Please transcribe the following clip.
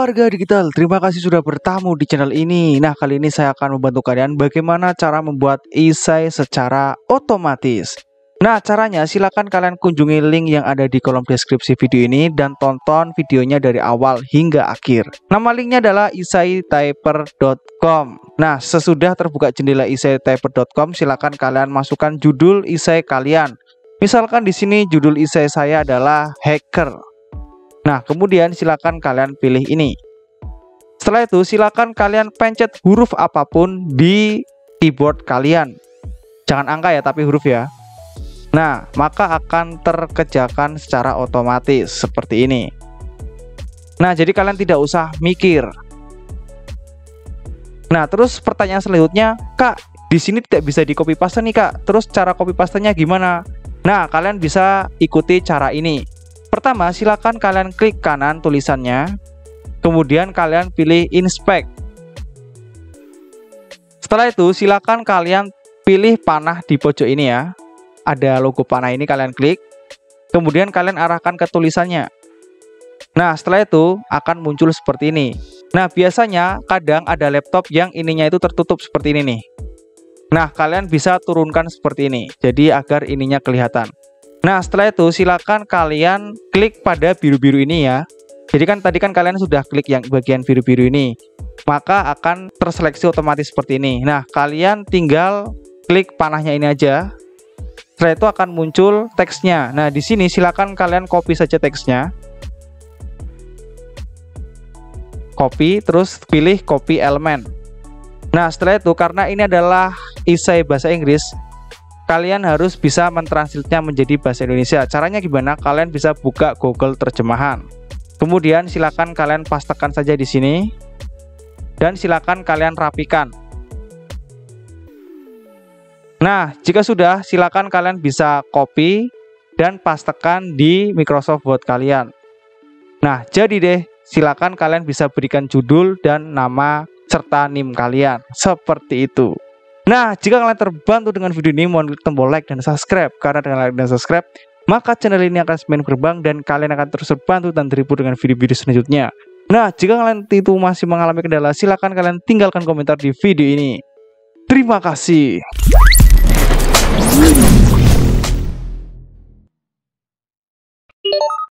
Warga digital, terima kasih sudah bertamu di channel ini. Nah, kali ini saya akan membantu kalian bagaimana cara membuat esai secara otomatis. Nah, caranya silakan kalian kunjungi link yang ada di kolom deskripsi video ini dan tonton videonya dari awal hingga akhir. Nama linknya adalah essaytyper.com. Nah, sesudah terbuka jendela essaytyper.com, silakan kalian masukkan judul esai kalian. Misalkan di sini judul esai saya adalah hacker. Nah, kemudian silakan kalian pilih ini. Setelah itu silakan kalian pencet huruf apapun di keyboard kalian. Jangan angka ya, tapi huruf ya. Nah, maka akan terkerjakan secara otomatis seperti ini. Nah, jadi kalian tidak usah mikir. Nah, terus pertanyaan selanjutnya, Kak, di sini tidak bisa di copy paste nih, Kak. Terus cara copy pastenya gimana? Nah, kalian bisa ikuti cara ini. Pertama, silakan kalian klik kanan tulisannya, kemudian kalian pilih inspect. Setelah itu, silakan kalian pilih panah di pojok ini ya. Ada logo panah ini, kalian klik, kemudian kalian arahkan ke tulisannya. Nah, setelah itu akan muncul seperti ini. Nah, biasanya kadang ada laptop yang ininya itu tertutup seperti ini nih. Nah, kalian bisa turunkan seperti ini, jadi agar ininya kelihatan. Nah, setelah itu silakan kalian klik pada biru-biru ini ya. Jadi kan tadi kan kalian sudah klik yang bagian biru-biru ini, maka akan terseleksi otomatis seperti ini. Nah, kalian tinggal klik panahnya ini aja. Setelah itu akan muncul teksnya. Nah, di sini silakan kalian copy saja teksnya. Copy, terus pilih copy elemen. Nah, setelah itu karena ini adalah esai bahasa Inggris, kalian harus bisa mentranslate-nya menjadi bahasa Indonesia. Caranya gimana? Kalian bisa buka Google terjemahan. Kemudian silakan kalian pastekan saja di sini dan silakan kalian rapikan. Nah, jika sudah, silakan kalian bisa copy dan pastekan di Microsoft Word kalian. Nah, jadi deh, silakan kalian bisa berikan judul dan nama serta NIM kalian. Seperti itu. Nah, jika kalian terbantu dengan video ini, mohon klik tombol like dan subscribe. Karena dengan like dan subscribe, maka channel ini akan semakin berkembang dan kalian akan terus terbantu dan terhibur dengan video-video selanjutnya. Nah, jika kalian itu masih mengalami kendala, silakan kalian tinggalkan komentar di video ini. Terima kasih.